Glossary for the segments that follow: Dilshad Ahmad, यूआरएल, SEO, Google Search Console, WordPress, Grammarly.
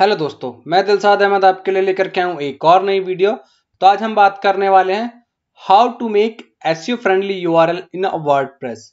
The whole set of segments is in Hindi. हेलो दोस्तों, मैं दिलशाद अहमद आपके लिए लेकर के आऊँ एक और नई वीडियो। तो आज हम बात करने वाले हैं how to make SEO friendly यूआरएल in a WordPress.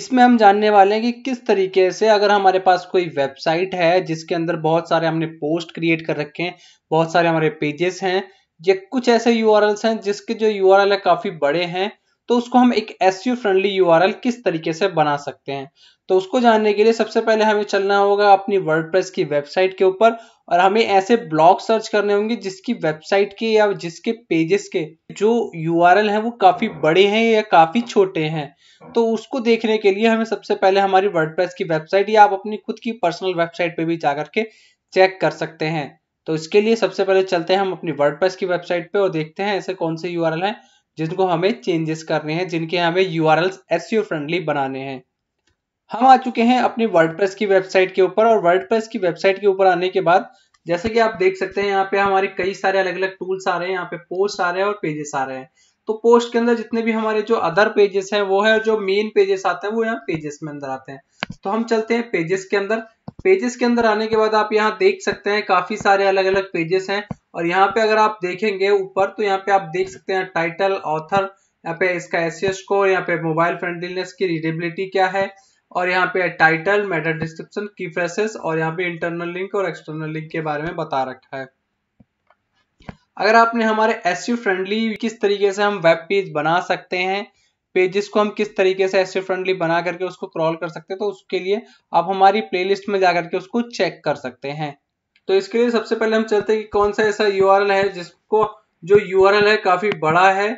इसमें हम जानने वाले हैं कि किस तरीके से अगर हमारे पास कोई वेबसाइट है जिसके अंदर बहुत सारे हमने पोस्ट क्रिएट कर रखे हैं, बहुत सारे हमारे पेजेस हैं या कुछ ऐसे यूआरएल्स हैं जिसके जो यूआरएल है काफ़ी बड़े हैं, तो उसको हम एक एसईओ फ्रेंडली यूआरएल किस तरीके से बना सकते हैं। तो उसको जानने के लिए सबसे पहले हमें चलना होगा अपनी वर्डप्रेस की वेबसाइट के ऊपर और हमें ऐसे ब्लॉग सर्च करने होंगे जिसकी वेबसाइट के या जिसके पेजेस के जो यूआरएल हैं वो काफ़ी बड़े हैं या काफ़ी छोटे हैं। तो उसको देखने के लिए हमें सबसे पहले हमारी वर्डप्रेस की वेबसाइट या आप अपनी खुद की पर्सनल वेबसाइट पर भी जा करके चेक कर सकते हैं। तो इसके लिए सबसे पहले चलते हैं हम अपनी वर्डप्रेस की वेबसाइट पर और देखते हैं ऐसे कौन से यूआरएल हैं जिनको हमें चेंजेस करने हैं, जिनके हमें यूआरएल्स एसईओ फ्रेंडली बनाने हैं। हम आ चुके हैं अपनी वर्डप्रेस की वेबसाइट के ऊपर और वर्डप्रेस की वेबसाइट के ऊपर आने के बाद जैसे कि आप देख सकते हैं यहाँ पे हमारे कई सारे अलग अलग टूल्स आ रहे हैं, यहाँ पे पोस्ट आ रहे हैं और पेजेस आ रहे हैं। तो पोस्ट के अंदर जितने भी हमारे जो अदर पेजेस हैं वो है और जो मेन पेजेस आते हैं वो यहाँ पेजेस में अंदर आते हैं। तो हम चलते हैं पेजेस के अंदर। पेजेस के अंदर आने के बाद आप यहाँ देख सकते हैं काफी सारे अलग अलग पेजेस हैं और यहाँ पे अगर आप देखेंगे ऊपर तो यहाँ पे आप देख सकते हैं टाइटल, ऑथर, यहाँ पे इसका एसईओ स्कोर, यहाँ पे मोबाइल फ्रेंडलीनेस की रीडेबिलिटी क्या है और यहाँ पे title, meta description, key phrases और यहाँ पे इंटरनल लिंक और एक्सटर्नल लिंक के बारे में बता रखा है। अगर आपने हमारे एसईओ फ्रेंडली किस तरीके से हम वेब पेज बना सकते हैं, पेजेस को हम किस तरीके से एसईओ फ्रेंडली बना करके उसको क्रॉल कर सकते हैं, तो उसके लिए आप हमारी प्लेलिस्ट में जाकर के उसको चेक कर सकते हैं। तो इसके लिए सबसे पहले हम चलते हैं कि कौन सा ऐसा यूआरएल है जिसको जो यूआरएल है काफी बड़ा है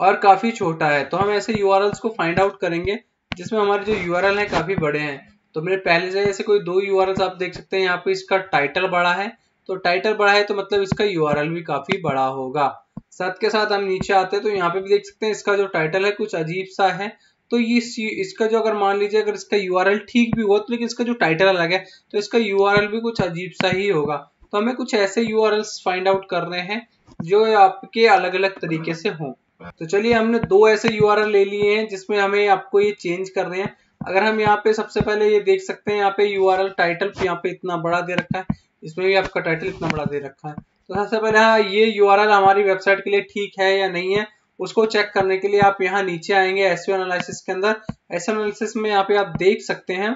और काफी छोटा है। तो हम ऐसे यूआरएल्स को फाइंड आउट करेंगे जिसमें हमारे जो यूआरएल है काफी बड़े हैं। तो मेरे पहले से ऐसे कोई दो यूआरएल्स आप देख सकते हैं, यहाँ पे इसका टाइटल बड़ा है, तो टाइटल बड़ा है तो मतलब इसका यूआरएल भी काफी बड़ा होगा। साथ के साथ हम नीचे आते हैं तो यहाँ पे भी देख सकते हैं इसका जो टाइटल है कुछ अजीब सा है। तो ये इसका जो अगर मान लीजिए अगर इसका यूआरएल ठीक भी हो तो लेकिन इसका जो टाइटल अलग है तो इसका यूआरएल भी कुछ अजीब सा ही होगा। तो हमें कुछ ऐसे यूआरएल्स फाइंड आउट कर रहे हैं जो आपके अलग अलग तरीके से हों। तो चलिए हमने दो ऐसे यूआरएल ले लिए हैं जिसमें हमें आपको ये चेंज कर रहे हैं। अगर हम यहाँ पे सबसे पहले ये देख सकते हैं यहाँ पे यूआरएल टाइटल यहाँ पे इतना बड़ा दे रखा है, इसमें भी आपका टाइटल इतना बड़ा दे रखा है। तो सबसे पहले हाँ ये यूआरएल हमारी वेबसाइट के लिए ठीक है या नहीं है उसको चेक करने के लिए आप यहाँ नीचे आएंगे एसईओ एनालिसिस के अंदर। एसईओ एनालिसिस में यहाँ पे आप देख सकते हैं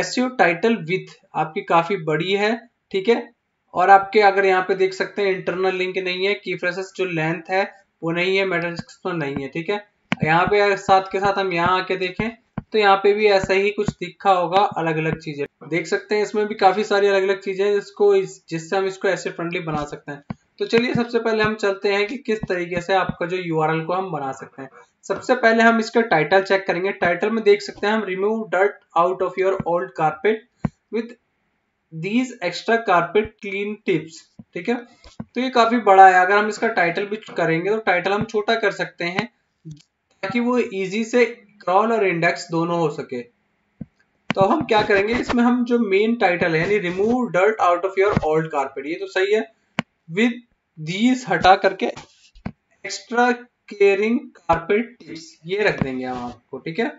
एसईओ टाइटल विथ आपकी काफी बड़ी है, ठीक है, और आपके अगर यहाँ पे देख सकते हैं इंटरनल लिंक नहीं है, की फ्रेसेस जो लेंथ है वो नहीं है, मेटा डिस्क्रिप्शन नहीं है, ठीक है। यहाँ पे साथ के साथ हम यहाँ आके देखें तो यहाँ पे भी ऐसा ही कुछ दिखा होगा, अलग अलग चीजें देख सकते हैं। इसमें भी काफी सारी अलग अलग चीजें हैं जिससे हम इसको एसईओ फ्रेंडली बना सकते हैं। तो चलिए सबसे पहले हम चलते हैं कि किस तरीके से आपका जो यूआरएल को हम बना सकते हैं। सबसे पहले हम इसका टाइटल चेक करेंगे। टाइटल में देख सकते हैं हम remove dirt out of your old carpet with these extra carpet clean tips, ठीक है। तो ये काफी बड़ा है, अगर हम इसका टाइटल भी करेंगे तो टाइटल हम छोटा कर सकते हैं ताकि वो इजी से क्रॉल और इंडेक्स दोनों हो सके। तो अब हम क्या करेंगे, इसमें हम जो मेन टाइटल है यानी remove dirt out of your old carpet, ये तो सही है, विद दीज हटा करके एक्स्ट्रा केयरिंग कारपेट टिप्स ये रख देंगे हम आपको, ठीक है।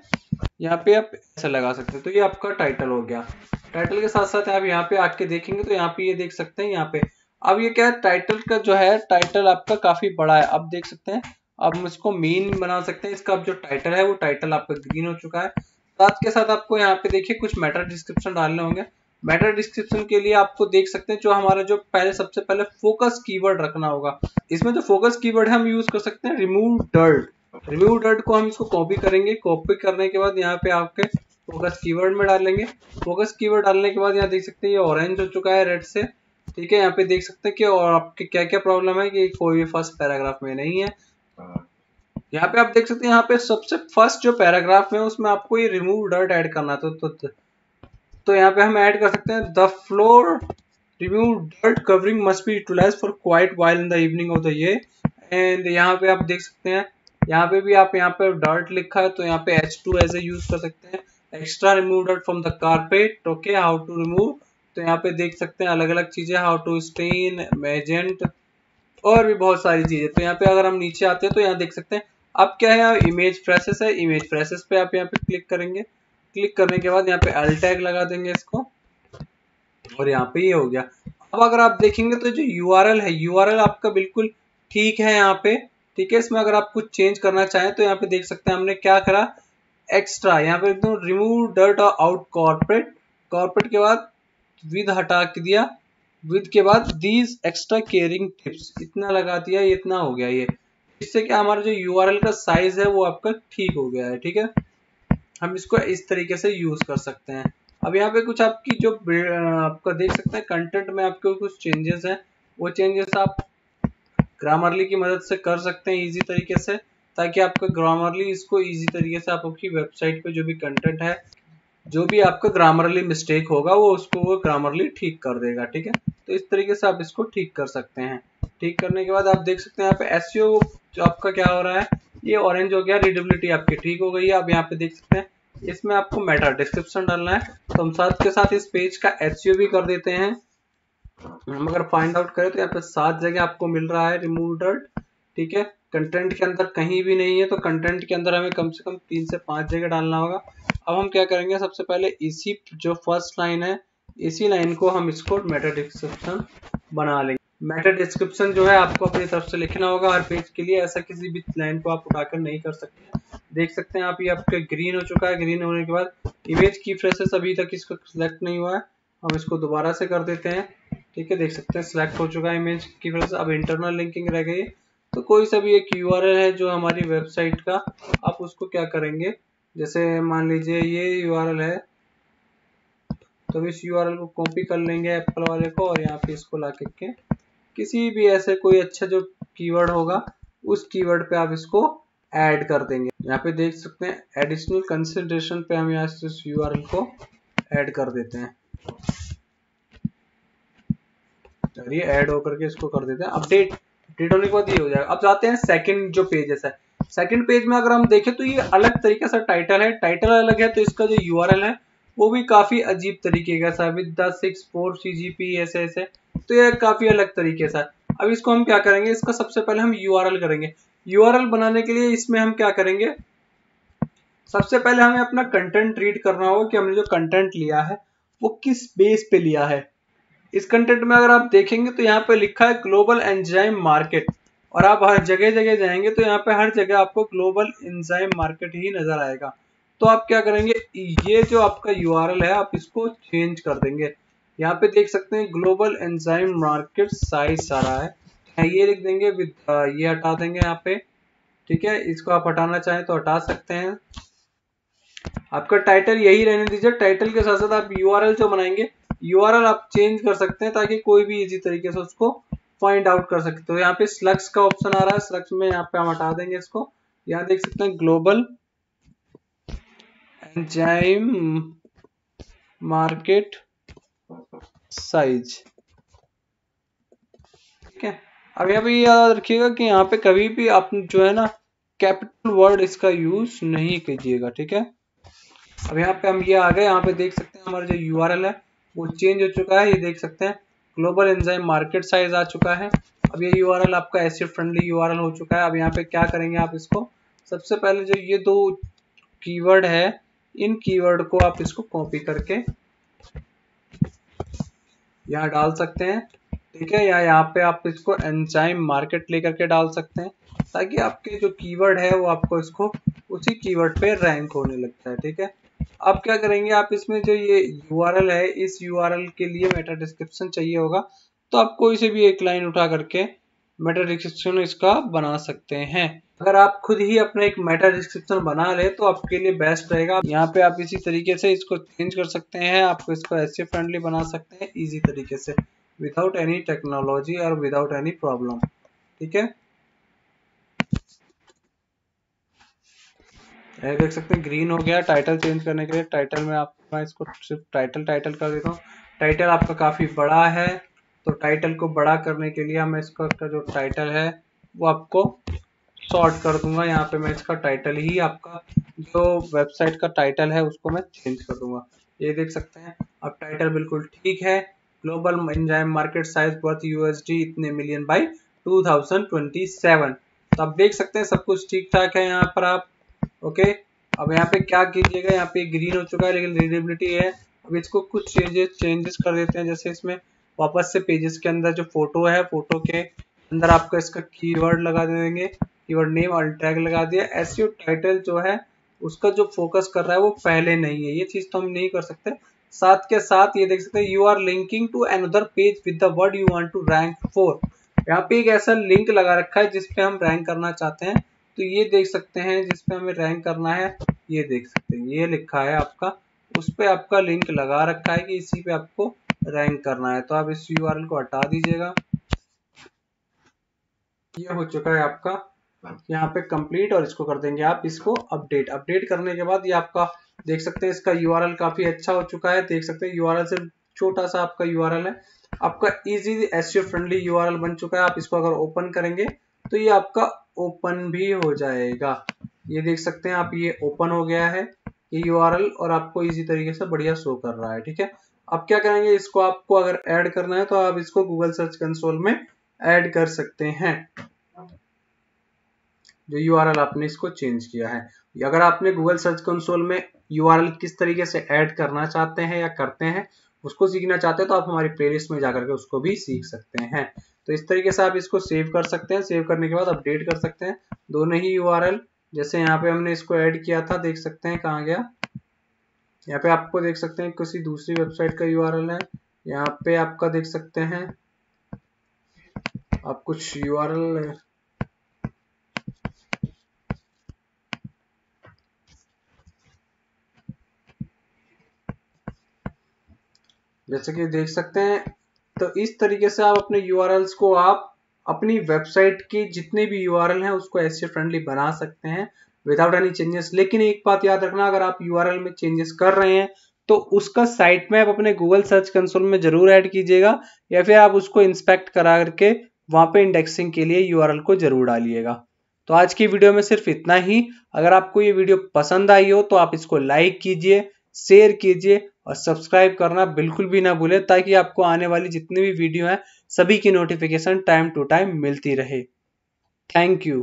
यहाँ पे आप ऐसा लगा सकते हैं। तो ये आपका टाइटल हो गया। टाइटल के साथ साथ आप यहाँ पे आके देखेंगे तो यहाँ पे ये देख सकते हैं यहाँ पे अब ये क्या है, टाइटल का जो है टाइटल आपका काफी बड़ा है। अब देख सकते हैं अब हम इसको मेन बना सकते हैं। इसका अब जो टाइटल है वो टाइटल आपका ग्रीन हो चुका है। साथ के साथ आपको यहाँ पे देखिए कुछ मेटा डिस्क्रिप्शन डालने होंगे। मेटा डिस्क्रिप्शन के लिए आपको देख सकते हैं जो हमारा जो पहले सबसे पहले फोकस कीवर्ड रखना होगा। इसमें जो फोकस कीवर्ड है हम यूज कर सकते हैं रिमूव डर्ट। रिमूव डर्ट को हम इसको कॉपी करेंगे। कॉपी करने के बाद यहाँ पे आपके फोकस कीवर्ड में डालेंगे। फोकस कीवर्ड डालने के बाद यहाँ देख सकते हैं ये ऑरेंज हो चुका है रेड से, ठीक है। यहाँ पे देख सकते हैं कि और आपके क्या क्या प्रॉब्लम है कि कोई भी फर्स्ट पैराग्राफ में नहीं है। यहाँ पे आप देख सकते हैं यहाँ पे सबसे फर्स्ट जो पैराग्राफ में उसमें आपको ये रिमूव डर्ट ऐड करना था। तो यहाँ पे हम ऐड कर सकते हैं the floor remove dirt covering must be utilised for quite while in the evening of the year and यहाँ पे आप देख सकते हैं यहाँ पे भी आप यहाँ पे डर्ट लिखा है तो यहाँ पे H2 एज ए यूज कर सकते हैं। Extra remove dirt from the carpet, okay, how to remove, तो यहाँ पे देख सकते हैं अलग अलग चीजें, हाउ टू स्टेन, मैजेंट और भी बहुत सारी चीजें। तो यहाँ पे अगर हम नीचे आते हैं तो यहाँ देख सकते हैं अब क्या है, इमेज फ्रेसेस है। इमेज फ्रेसेस पे आप यहाँ पे क्लिक करेंगे। क्लिक करने के बाद यहाँ पे अल्ट टैग लगा देंगे इसको, और यहाँ पे ये हो गया। अब अगर आप देखेंगे तो जो URL है, URL आपका बिल्कुल ठीक है यहाँ पे, ठीक है। इसमें अगर आप कुछ चेंज करना चाहें तो यहाँ पे देख सकते हैं हमने क्या करा, एक्स्ट्रा यहाँ पे एकदम रिमूव डर्ट और आउट कॉर्पोरेट, कॉर्पोरेट के बाद विद हटा के दिया, विद के बाद दीज एक्स्ट्रा केयरिंग टिप्स इतना लगा दिया, ये इतना हो गया ये। इससे क्या हमारा जो URL का साइज है वो आपका ठीक हो गया है, ठीक है। हम इसको इस तरीके से यूज कर सकते हैं। अब यहाँ पे कुछ आपकी जो आपका देख सकते हैं कंटेंट में आपके कुछ चेंजेस हैं, वो चेंजेस आप ग्रामरली की मदद से कर सकते हैं इजी तरीके से, ताकि आपका ग्रामरली इसको इजी तरीके से आप आपकी वेबसाइट पे जो भी कंटेंट है, जो भी आपका ग्रामरली मिस्टेक होगा वो उसको वो ग्रामरली ठीक कर देगा, ठीक है। तो इस तरीके से आप इसको ठीक कर सकते हैं। ठीक करने के बाद आप देख सकते हैं यहाँ पे SEO जो आपका क्या हो रहा है, ये ऑरेंज हो गया, रीडेबिलिटी आपकी ठीक हो गई है। आप यहाँ पे देख सकते हैं इसमें आपको मेटा डिस्क्रिप्शन डालना है, तो हम साथ के साथ इस पेज का SEO भी कर देते हैं। हम अगर फाइंड आउट करें तो यहाँ पे 7 जगह आपको मिल रहा है रिमूव डर्ट, ठीक है। कंटेंट के अंदर कहीं भी नहीं है, तो कंटेंट के अंदर हमें कम से कम 3 से 5 जगह डालना होगा। अब हम क्या करेंगे, सबसे पहले इसी जो फर्स्ट लाइन है, इसी लाइन को हम इसको मेटा डिस्क्रिप्शन बना लेंगे। मेटा डिस्क्रिप्शन जो है आपको अपनी तरफ से लिखना होगा हर पेज के लिए, ऐसा किसी भी लाइन को आप उठाकर नहीं कर सकते। देख सकते हैं आप ये आपका ग्रीन हो चुका है, ग्रीन होने के बाद इमेज की फ्रेसेस अभी तक इसको सिलेक्ट नहीं हुआ है, हम इसको दोबारा से कर देते हैं, ठीक है। देख सकते हैं सिलेक्ट हो चुका है इमेज की फ्रेसेस। अब इंटरनल लिंकिंग रह गई, तो कोई सा भी एक URL है जो हमारी वेबसाइट का, आप उसको क्या करेंगे, जैसे मान लीजिए ये URL है, तो इस URL को कॉपी कर लेंगे एप्पल वाले को, और यहाँ पे इसको ला के किसी भी ऐसे कोई अच्छा जो कीवर्ड होगा उस कीवर्ड पे आप इसको ऐड कर देंगे। यहाँ पे देख सकते हैं एडिशनल कंसिडरेशन पे हम यहाँ से इस URL को ऐड कर देते हैं, और ये ऐड होकर के इसको कर देते हैं। अपडेट होने के बाद ये हो जाएगा। अब जाते हैं सेकंड जो पेजेस है, सेकंड पेज में अगर हम देखें तो ये अलग तरीके से टाइटल है, टाइटल अलग है, तो इसका जो URL है वो भी काफी अजीब तरीके का सा, विद द 64 CGP ऐसे ऐसे, तो ये काफी अलग तरीके से। अब इसको हम क्या करेंगे, इसका सबसे पहले हम URL करेंगे। URL बनाने के लिए इसमें हम क्या करेंगे, सबसे पहले हमें अपना कंटेंट रीड करना होगा कि हमने जो कंटेंट लिया है वो किस बेस पे लिया है। इस कंटेंट में अगर आप देखेंगे तो यहाँ पे लिखा है ग्लोबल एंजाइम मार्केट, और आप हर जगह जगह जाएंगे तो यहाँ पे हर जगह आपको ग्लोबल एंजाइम मार्केट ही नजर आएगा। तो आप क्या करेंगे, ये जो आपका URL है आप इसको चेंज कर देंगे। यहाँ पे देख सकते हैं ग्लोबल एंजाइम मार्केट साइज सारा है, ये लिख देंगे, विद ये हटा देंगे यहाँ पे, ठीक है। इसको आप हटाना चाहें तो हटा सकते हैं। आपका टाइटल यही रहने दीजिए, टाइटल के साथ साथ आप URL जो बनाएंगे, URL आप चेंज कर सकते हैं ताकि कोई भी इजी तरीके से उसको फाइंड आउट कर सकते हो। तो यहाँ पे स्लग्स का ऑप्शन आ रहा है, स्लग्स में यहाँ पे हम हटा देंगे इसको। यहाँ देख सकते हैं ग्लोबल एंजाइम मार्केट साइज, ठीक है। अब यहाँ पे याद रखिएगा कि यहाँ पे कभी भी आप जो है ना कैपिटल वर्ड इसका यूज नहीं कीजिएगा, ठीक है। अब यहाँ पे हम ये आ गए, यहाँ पे देख सकते हैं हमारा जो URL है वो चेंज हो चुका है। ये देख सकते हैं ग्लोबल एंजाइम मार्केट साइज आ चुका है। अब ये URL आपका एसईओ फ्रेंडली URL हो चुका है। अब यहाँ पे क्या करेंगे, आप इसको सबसे पहले जो ये 2 कीवर्ड है, इन कीवर्ड को आप इसको कॉपी करके यहाँ डाल सकते हैं, ठीक है। या यहाँ पे आप इसको एंजाइम मार्केट लेकर के डाल सकते हैं, ताकि आपके जो कीवर्ड है वो आपको इसको उसी कीवर्ड पे रैंक होने लगता है, ठीक है। अब क्या करेंगे, आप इसमें जो ये URL है, इस URL के लिए मेटा डिस्क्रिप्शन चाहिए होगा, तो आप कोई से भी एक लाइन उठा करके मेटा डिस्क्रिप्शन इसका बना सकते हैं। अगर आप खुद ही अपना एक मेटा डिस्क्रिप्शन बना ले तो आपके लिए बेस्ट रहेगा। यहाँ पे आप इसी तरीके से इसको चेंज कर सकते हैं, आप इसको एसईओ फ्रेंडली बना सकते हैं इजी तरीके से, विदाउट एनी टेक्नोलॉजी और विदाउट एनी प्रॉब्लम, ठीक है। देख सकते हैं ग्रीन हो गया। टाइटल चेंज करने के लिए टाइटल में आप, मैं इसको सिर्फ टाइटल कर देता हूँ। टाइटल आपका काफी बड़ा है, तो टाइटल को बड़ा करने के लिए हमें इसका जो टाइटल है वो आपको शॉर्ट कर दूंगा। यहाँ पे मैं इसका टाइटल ही, आपका जो वेबसाइट का टाइटल है उसको मैं चेंज कर दूंगा। ये देख सकते हैं अब टाइटल बिल्कुल ठीक है। Global enzyme market size worth USD इतने मिलियन बाई 2027। तो आप देख सकते हैं सब कुछ ठीक ठाक है यहाँ पर आप, ओके। अब यहाँ पे क्या कीजिएगा, यहाँ पे ग्रीन हो चुका है लेकिन रीडेबिलिटी है, अब इसको कुछ चेंजेस कर देते हैं, जैसे इसमें वापस से पेजेस के अंदर जो फोटो है, फोटो के अंदर आपका इसका कीवर्ड लगा देंगे, कीवर्ड नेम और टैग लगा दिया। एसईओ टाइटल जो है उसका जो फोकस कर रहा है वो पहले नहीं है, ये चीज़ तो हम नहीं कर सकते। साथ के साथ ये देख सकते हैं you are linking to another page with the word you want to rank for, यहाँ पे एक ऐसा लिंक लगा रखा है जिसपे हम रैंक करना चाहते हैं, तो ये देख सकते हैं जिसपे हमें रैंक करना है, ये देख सकते हैं ये लिखा है आपका, उस पर आपका लिंक लगा रखा है कि इसी पे आपको रैंक करना है। तो आप इस यूआरएल को हटा दीजिएगा। ये हो चुका है आपका यहाँ पे कंप्लीट, और इसको कर देंगे आप इसको अपडेट। अपडेट करने के बाद ये आपका देख सकते हैं इसका यूआरएल काफी अच्छा हो चुका है, देख सकते हैं यूआरएल से छोटा सा आपका यूआरएल है, आपका इजी एसईओ फ्रेंडली यूआरएल बन चुका है। आप इसको अगर ओपन करेंगे तो ये आपका ओपन भी हो जाएगा, ये देख सकते हैं आप ये ओपन हो गया है ये यूआरएल और आपको इजी तरीके से बढ़िया शो कर रहा है। ठीक है, अब क्या करेंगे इसको आपको अगर ऐड करना है तो आप इसको गूगल सर्च कंसोल में ऐड कर सकते हैं, जो यूआरएल आपने इसको चेंज किया है। अगर आपने गूगल सर्च कंसोल में यूआरएल किस तरीके से ऐड करना चाहते हैं या करते हैं उसको सीखना चाहते हैं तो आप हमारी प्लेलिस्ट में जाकर के उसको भी सीख सकते हैं। तो इस तरीके से आप इसको सेव कर सकते हैं, सेव करने के बाद अपडेट कर सकते हैं दोनों ही यूआरएल। जैसे यहाँ पे हमने इसको ऐड किया था, देख सकते हैं कहाँ गया, यहाँ पे आपको देख सकते हैं किसी दूसरी वेबसाइट का यूआरएल है, यहाँ पे आपका देख सकते हैं आप कुछ यूआरएल जैसे कि देख सकते हैं। तो इस तरीके से आप अपने यूआरएल्स को आप अपनी वेबसाइट के जितने भी यूआरएल हैं उसको एसईओ फ्रेंडली बना सकते हैं विदाउट एनी चेंजेस। लेकिन एक बात याद रखना, अगर आप यूआरएल में चेंजेस कर रहे हैं तो उसका साइट मैप अपने गूगल सर्च कंसोल में जरूर ऐड कीजिएगा, या फिर आप उसको इंस्पेक्ट करा करके वहां पे इंडेक्सिंग के लिए यूआरएल को जरूर डालिएगा। तो आज की वीडियो में सिर्फ इतना ही। अगर आपको ये वीडियो पसंद आई हो तो आप इसको लाइक कीजिए, शेयर कीजिए और सब्सक्राइब करना बिल्कुल भी ना भूलें, ताकि आपको आने वाली जितनी भी वीडियो हैं सभी की नोटिफिकेशन टाइम टू टाइम मिलती रहे। Thank you.